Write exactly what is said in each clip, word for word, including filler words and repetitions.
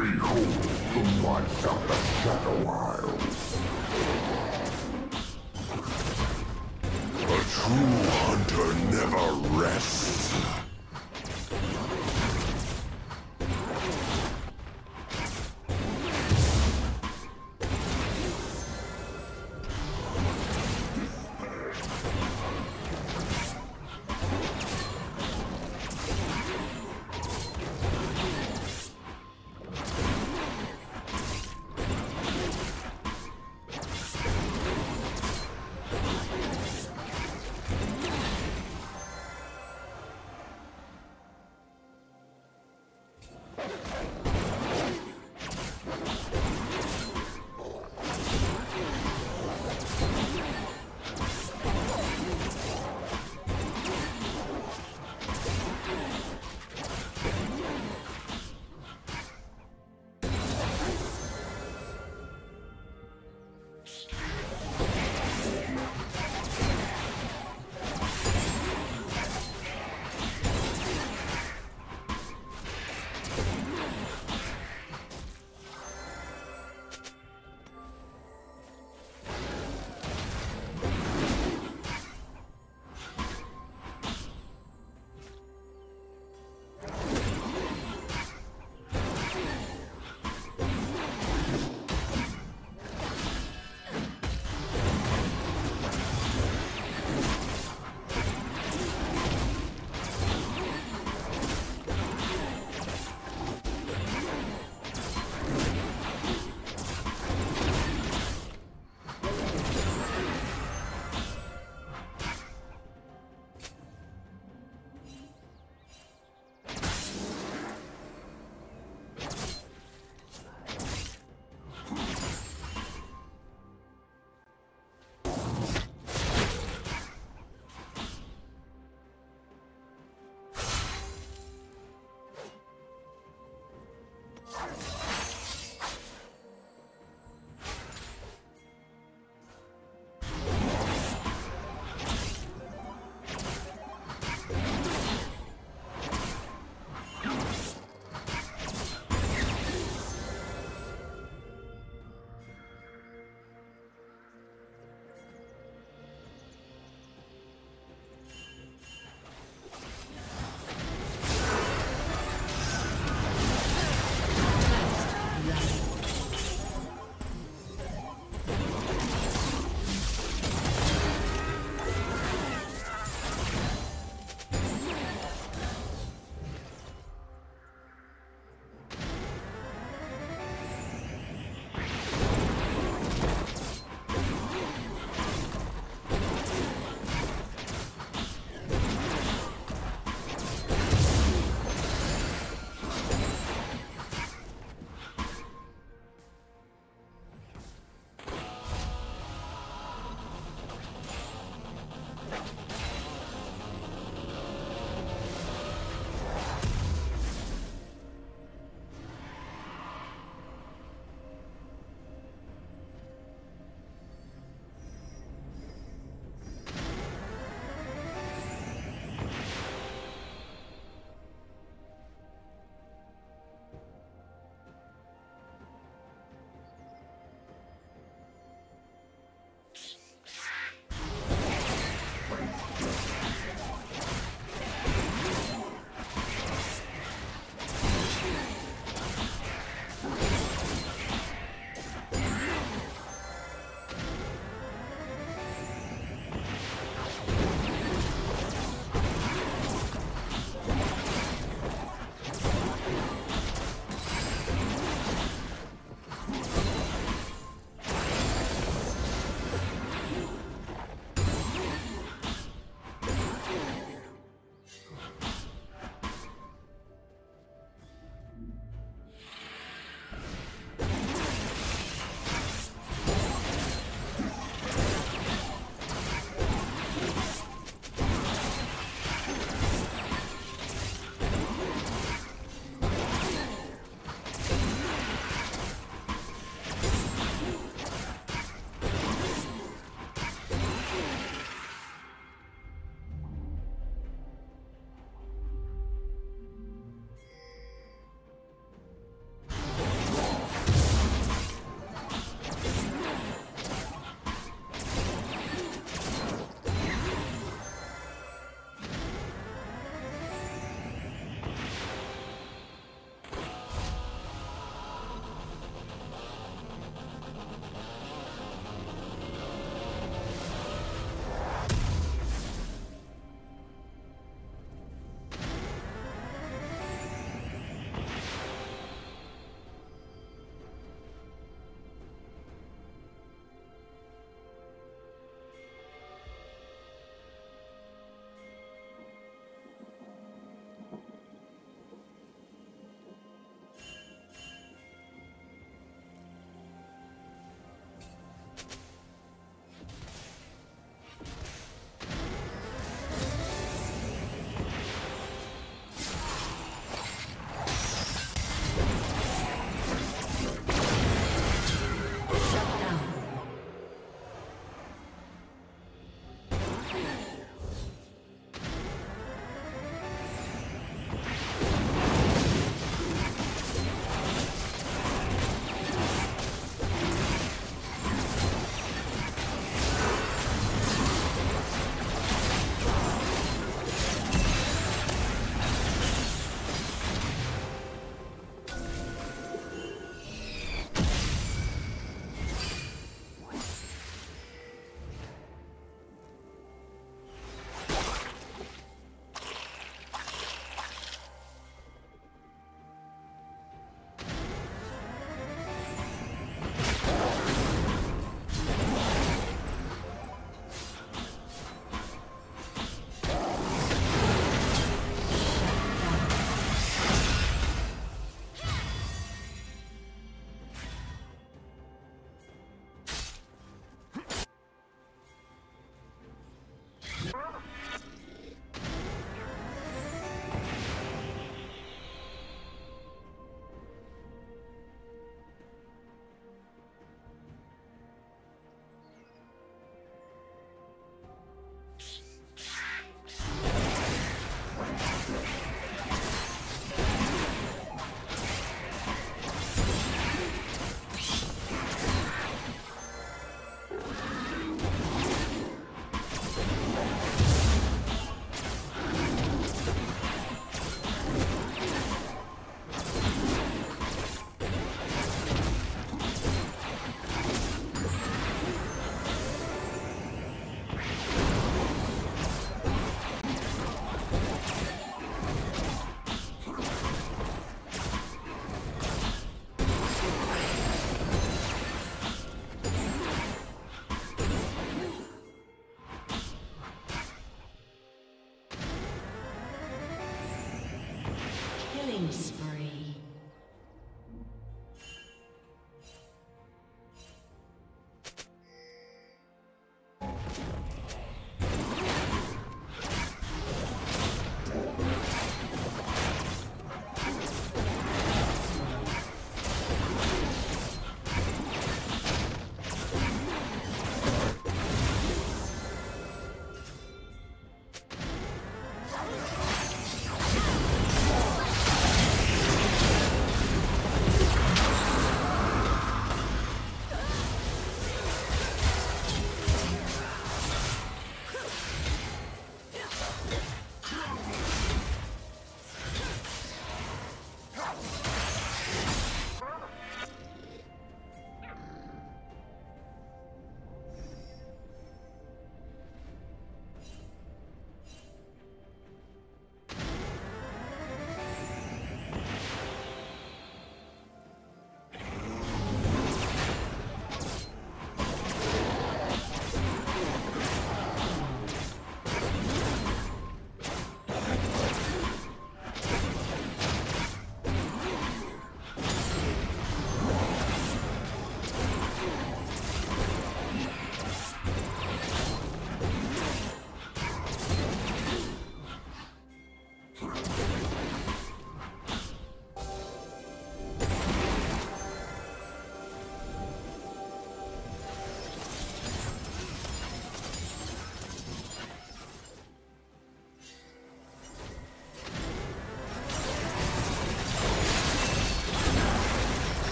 Behold the might of the Shadow Isles. A true hunter never rests.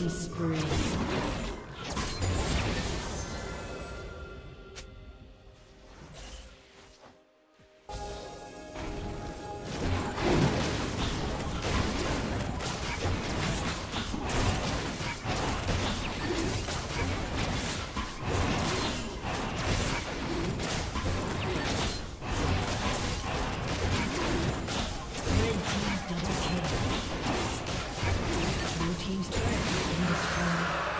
Killing spree. Team's turret has been destroyed.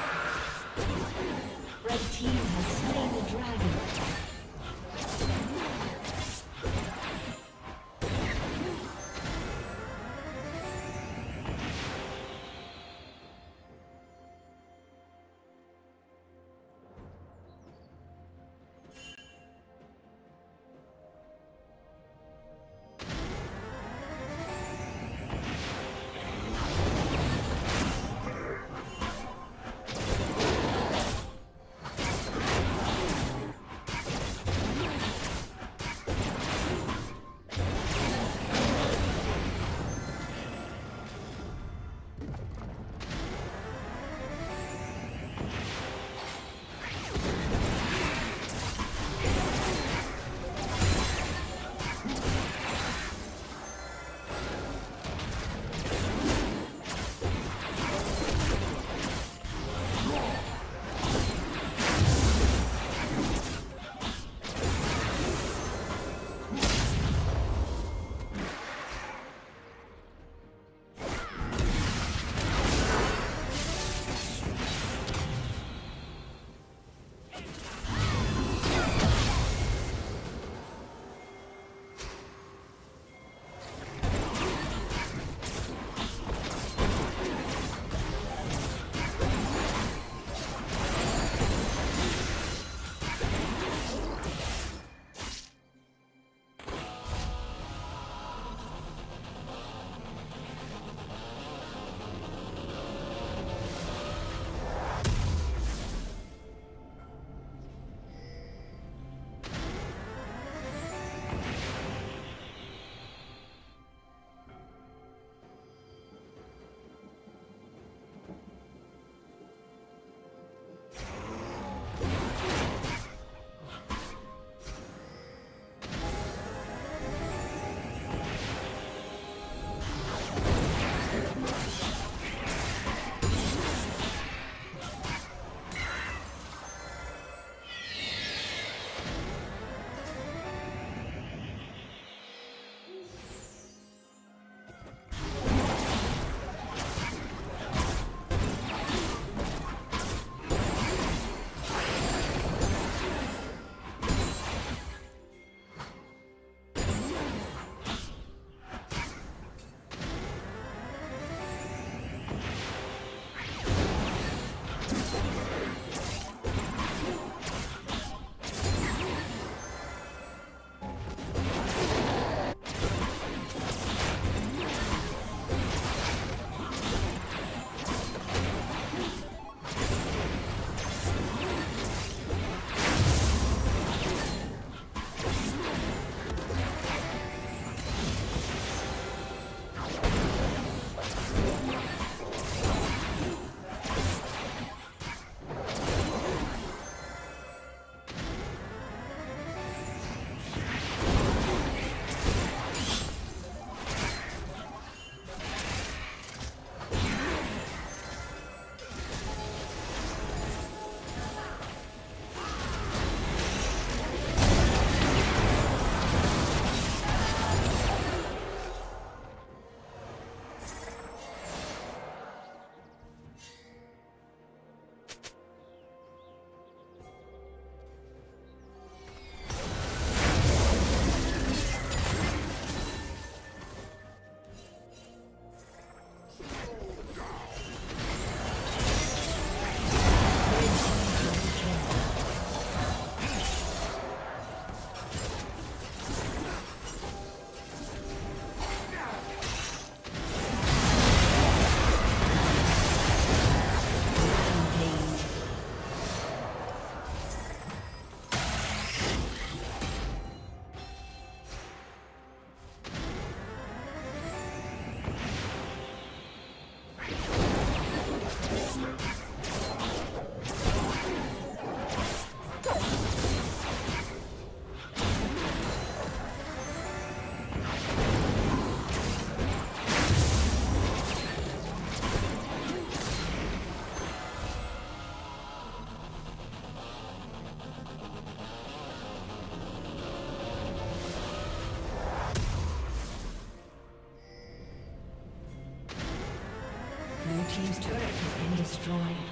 team's turret has been destroyed.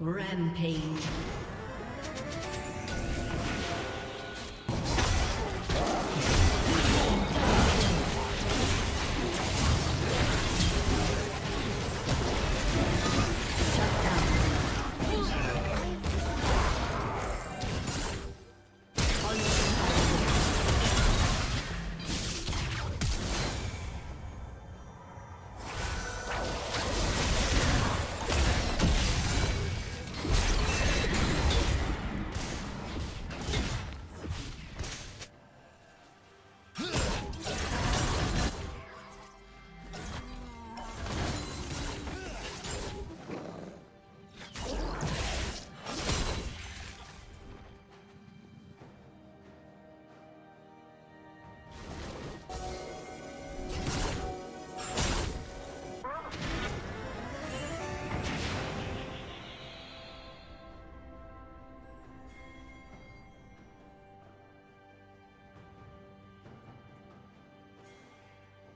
Rampage.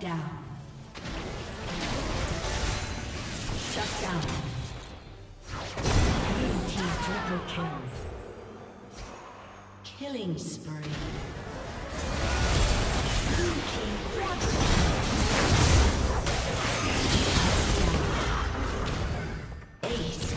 down. Shut down. Blue team triple kill. Killing spree. Blue team triple kill. Ace.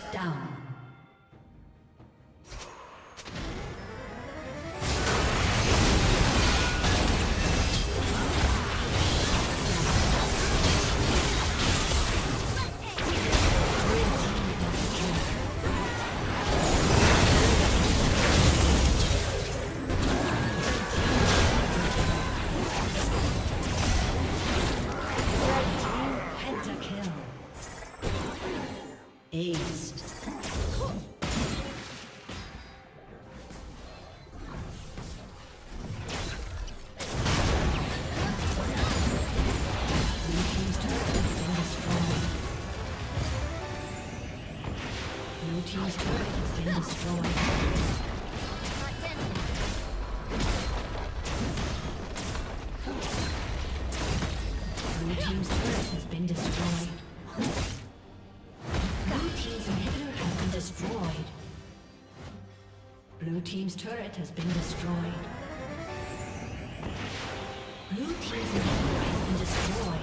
Shut down. Blue team's turret has been destroyed. Blue team's turret has been destroyed.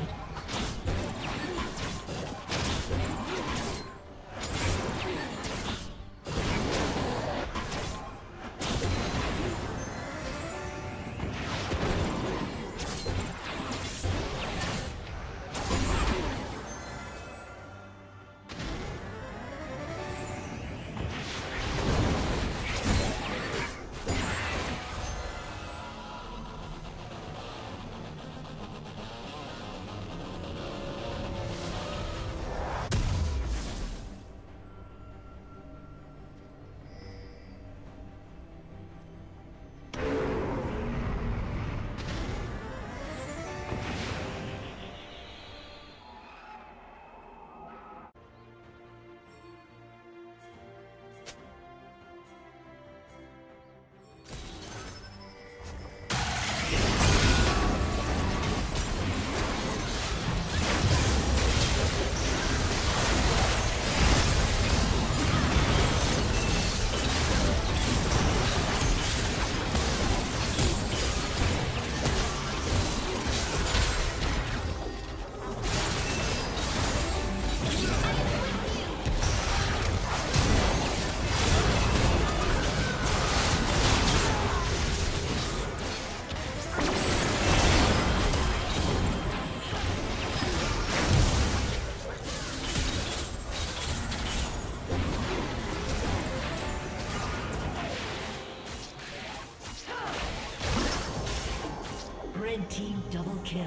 Team double kill.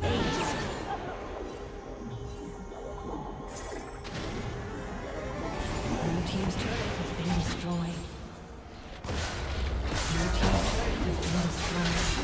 Blue team's turret has been destroyed. Blue team's turret has been destroyed.